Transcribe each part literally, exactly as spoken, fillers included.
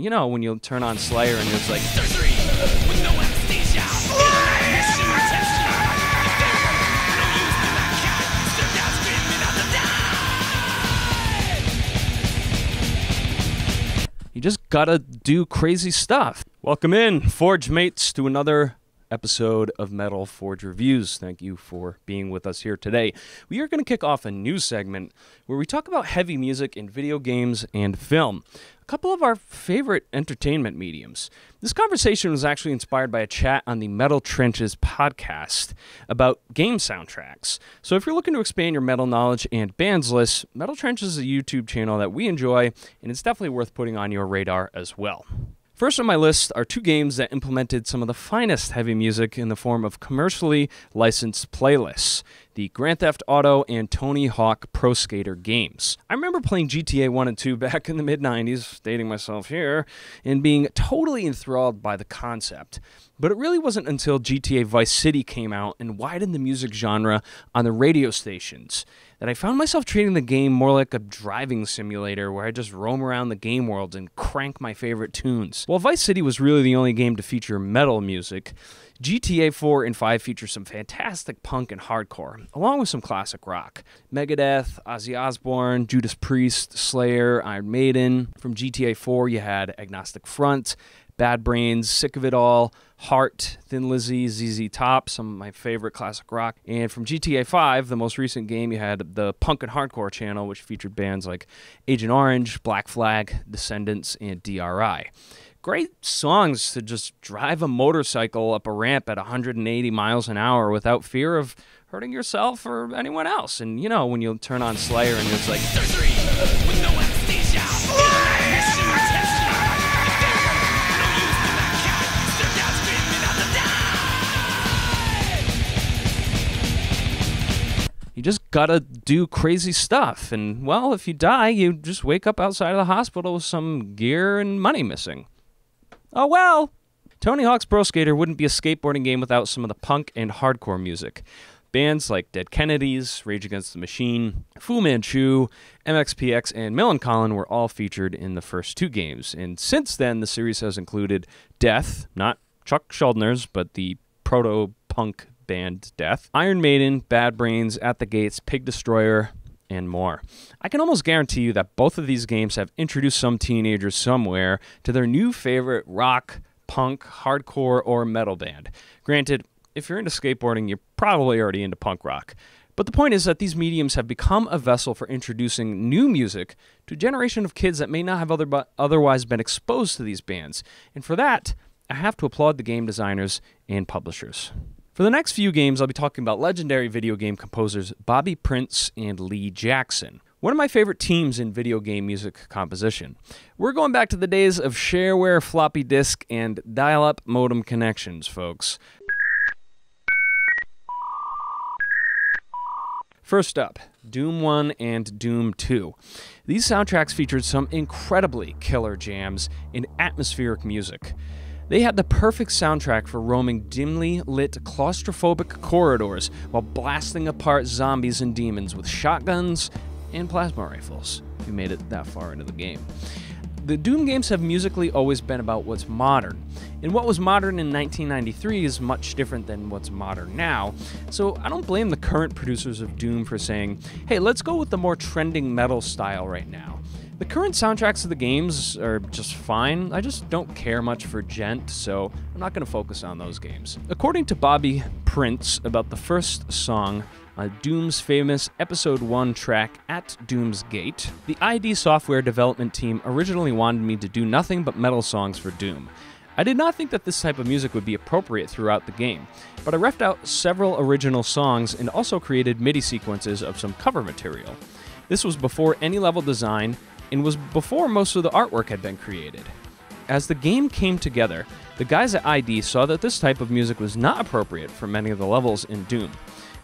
you know, when you turn on Slayer and it's like surgery with no anesthesia. You just gotta do crazy stuff. Welcome in, Forge mates, to another episode of Metal Forge Reviews. Thank you for being with us here today. We are going to kick off a new segment where we talk about heavy music in video games and film, a couple of our favorite entertainment mediums. This conversation was actually inspired by a chat on the Metal Trenches podcast about game soundtracks. So if you're looking to expand your metal knowledge and bands list, Metal Trenches is a YouTube channel that we enjoy, and it's definitely worth putting on your radar as well. First on my list are two games that implemented some of the finest heavy music in the form of commercially licensed playlists, the Grand Theft Auto and Tony Hawk's Pro Skater games. I remember playing G T A one and two back in the mid nineties, dating myself here, and being totally enthralled by the concept. But it really wasn't until G T A Vice City came out and widened the music genre on the radio stations that I found myself treating the game more like a driving simulator where I just roam around the game world and crank my favorite tunes. While Vice City was really the only game to feature metal music, G T A four and five feature some fantastic punk and hardcore, along with some classic rock. Megadeth, Ozzy Osbourne, Judas Priest, Slayer, Iron Maiden. From G T A four you had Agnostic Front, Bad Brains, Sick of It All, Heart, Thin Lizzy, Z Z Top, some of my favorite classic rock. And from G T A five, the most recent game, you had the punk and hardcore channel, which featured bands like Agent Orange, Black Flag, Descendents, and D R I. Great songs to just drive a motorcycle up a ramp at one hundred eighty miles an hour without fear of hurting yourself or anyone else. And, you know, when you turn on Slayer and it's like, surgery with no anesthesia. You just gotta do crazy stuff. And, well, if you die, you just wake up outside of the hospital with some gear and money missing. Oh well! Tony Hawk's Pro Skater wouldn't be a skateboarding game without some of the punk and hardcore music. Bands like Dead Kennedys, Rage Against the Machine, Fu Manchu, M X P X, and Melvin Colin were all featured in the first two games. And since then, the series has included Death, not Chuck Schuldner's, but the proto-punk band Death, Iron Maiden, Bad Brains, At the Gates, Pig Destroyer, and more. I can almost guarantee you that both of these games have introduced some teenagers somewhere to their new favorite rock, punk, hardcore, or metal band. Granted, if you're into skateboarding, you're probably already into punk rock. But the point is that these mediums have become a vessel for introducing new music to a generation of kids that may not have other otherwise been exposed to these bands. And for that, I have to applaud the game designers and publishers. For the next few games, I'll be talking about legendary video game composers Bobby Prince and Lee Jackson, one of my favorite teams in video game music composition. We're going back to the days of shareware, floppy disk, and dial-up modem connections, folks. First up, Doom one and Doom two. These soundtracks featured some incredibly killer jams and atmospheric music. They had the perfect soundtrack for roaming dimly lit claustrophobic corridors while blasting apart zombies and demons with shotguns and plasma rifles, if you made it that far into the game. The Doom games have musically always been about what's modern, and what was modern in nineteen ninety-three is much different than what's modern now, so I don't blame the current producers of Doom for saying, hey, let's go with the more trending metal style right now. The current soundtracks of the games are just fine. I just don't care much for Gent, so I'm not going to focus on those games. According to Bobby Prince about the first song on Doom's famous Episode one track, At Doom's Gate, the I D software development team originally wanted me to do nothing but metal songs for Doom. I did not think that this type of music would be appropriate throughout the game, but I roughed out several original songs and also created MIDI sequences of some cover material. This was before any level design, and was before most of the artwork had been created. As the game came together, the guys at I D saw that this type of music was not appropriate for many of the levels in Doom.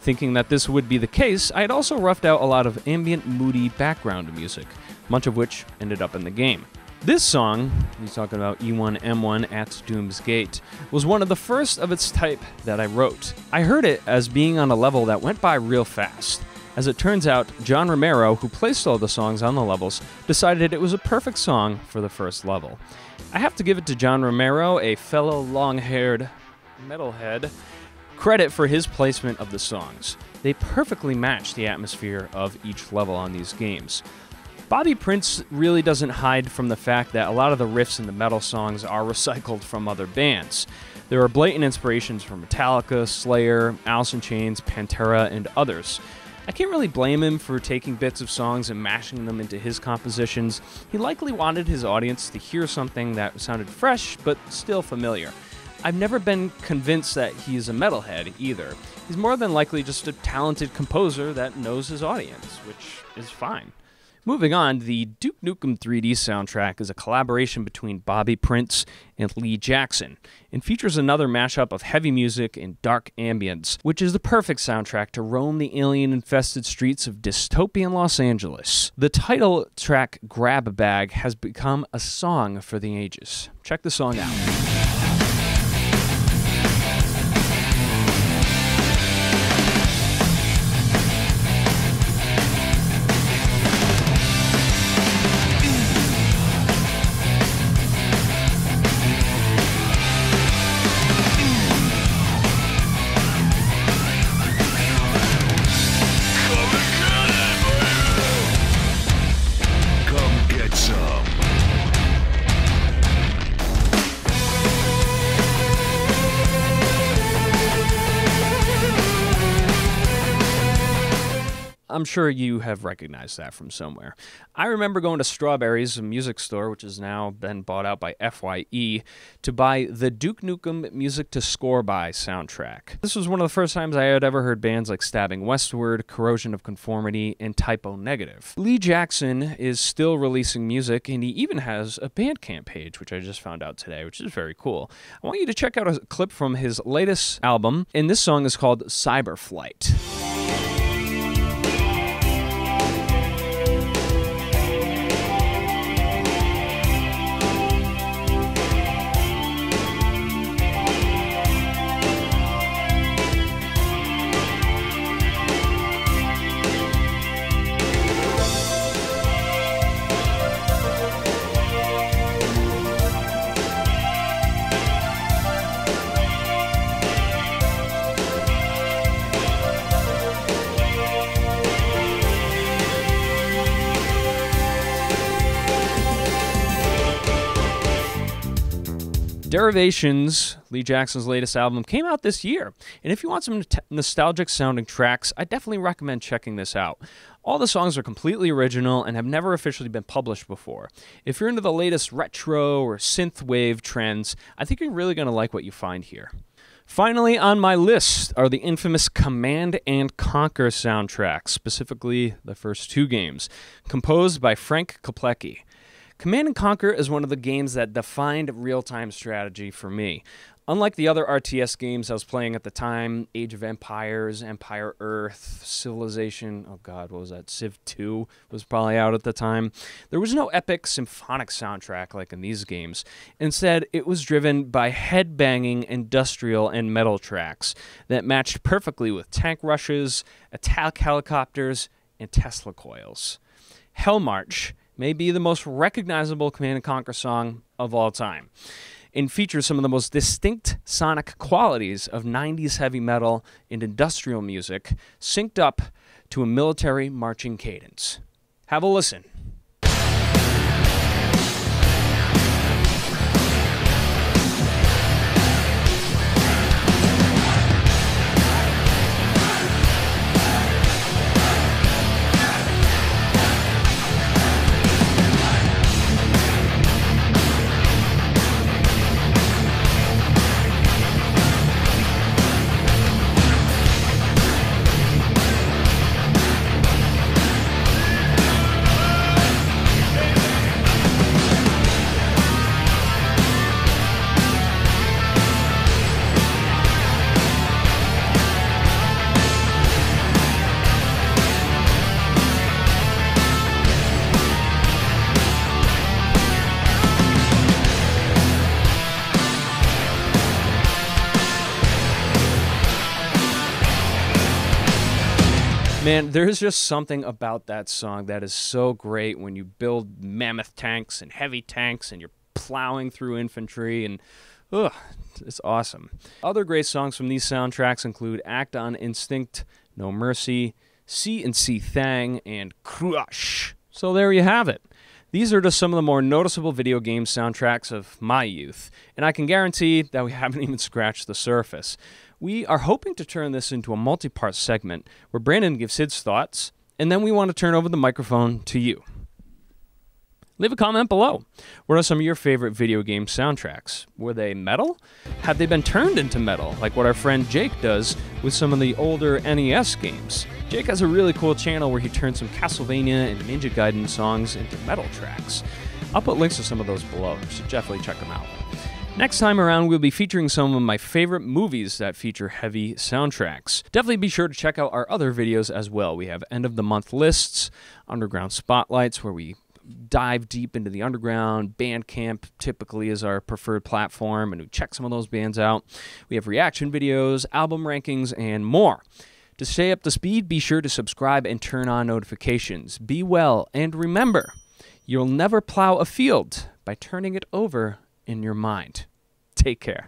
Thinking that this would be the case, I had also roughed out a lot of ambient, moody background music, much of which ended up in the game. This song, he's talking about E one M one At Doom's Gate, was one of the first of its type that I wrote. I heard it as being on a level that went by real fast. As it turns out, John Romero, who placed all the songs on the levels, decided it was a perfect song for the first level. I have to give it to John Romero, a fellow long-haired metalhead, credit for his placement of the songs. They perfectly match the atmosphere of each level on these games. Bobby Prince really doesn't hide from the fact that a lot of the riffs in the metal songs are recycled from other bands. There are blatant inspirations from Metallica, Slayer, Alice in Chains, Pantera, and others. I can't really blame him for taking bits of songs and mashing them into his compositions. He likely wanted his audience to hear something that sounded fresh, but still familiar. I've never been convinced that he's a metalhead either. He's more than likely just a talented composer that knows his audience, which is fine. Moving on, the Duke Nukem three D soundtrack is a collaboration between Bobby Prince and Lee Jackson, and features another mashup of heavy music and dark ambience, which is the perfect soundtrack to roam the alien-infested streets of dystopian Los Angeles. The title track, Grab a Bag, has become a song for the ages. Check the song out. I'm sure you have recognized that from somewhere. I remember going to Strawberries, a music store, which has now been bought out by F Y E, to buy the Duke Nukem Music to Score By soundtrack. This was one of the first times I had ever heard bands like Stabbing Westward, Corrosion of Conformity, and Typo Negative. Lee Jackson is still releasing music, and he even has a Bandcamp page, which I just found out today, which is very cool. I want you to check out a clip from his latest album, and this song is called Cyberflight. Derivations, Lee Jackson's latest album, came out this year, and if you want some nostalgic-sounding tracks, I definitely recommend checking this out. All the songs are completely original and have never officially been published before. If you're into the latest retro or synthwave trends, I think you're really going to like what you find here. Finally on my list are the infamous Command and Conquer soundtracks, specifically the first two games, composed by Frank Koplecki. Command and Conquer is one of the games that defined real-time strategy for me. Unlike the other R T S games I was playing at the time, Age of Empires, Empire Earth, Civilization, oh god, what was that, Civ two was probably out at the time. There was no epic symphonic soundtrack like in these games. Instead, it was driven by head-banging industrial and metal tracks that matched perfectly with tank rushes, attack helicopters, and Tesla coils. Hellmarch may be the most recognizable Command and Conquer song of all time, and features some of the most distinct sonic qualities of nineties heavy metal and industrial music, synced up to a military marching cadence. Have a listen. Man, there's just something about that song that is so great when you build mammoth tanks and heavy tanks and you're plowing through infantry, and ugh, it's awesome. Other great songs from these soundtracks include Act on Instinct, No Mercy, See and See Thang, and Crush. So there you have it. These are just some of the more noticeable video game soundtracks of my youth, and I can guarantee that we haven't even scratched the surface. We are hoping to turn this into a multi-part segment where Brandon gives his thoughts, and then we want to turn over the microphone to you. Leave a comment below. What are some of your favorite video game soundtracks? Were they metal? Have they been turned into metal, like what our friend Jake does with some of the older N E S games? Jake has a really cool channel where he turns some Castlevania and Ninja Gaiden songs into metal tracks. I'll put links to some of those below, so definitely check them out. Next time around, we'll be featuring some of my favorite movies that feature heavy soundtracks. Definitely be sure to check out our other videos as well. We have end-of-the-month lists, underground spotlights where we dive deep into the underground. Bandcamp typically is our preferred platform, and we check some of those bands out. We have reaction videos, album rankings, and more. To stay up to speed, be sure to subscribe and turn on notifications. Be well, and remember, you'll never plow a field by turning it over in your mind. Take care.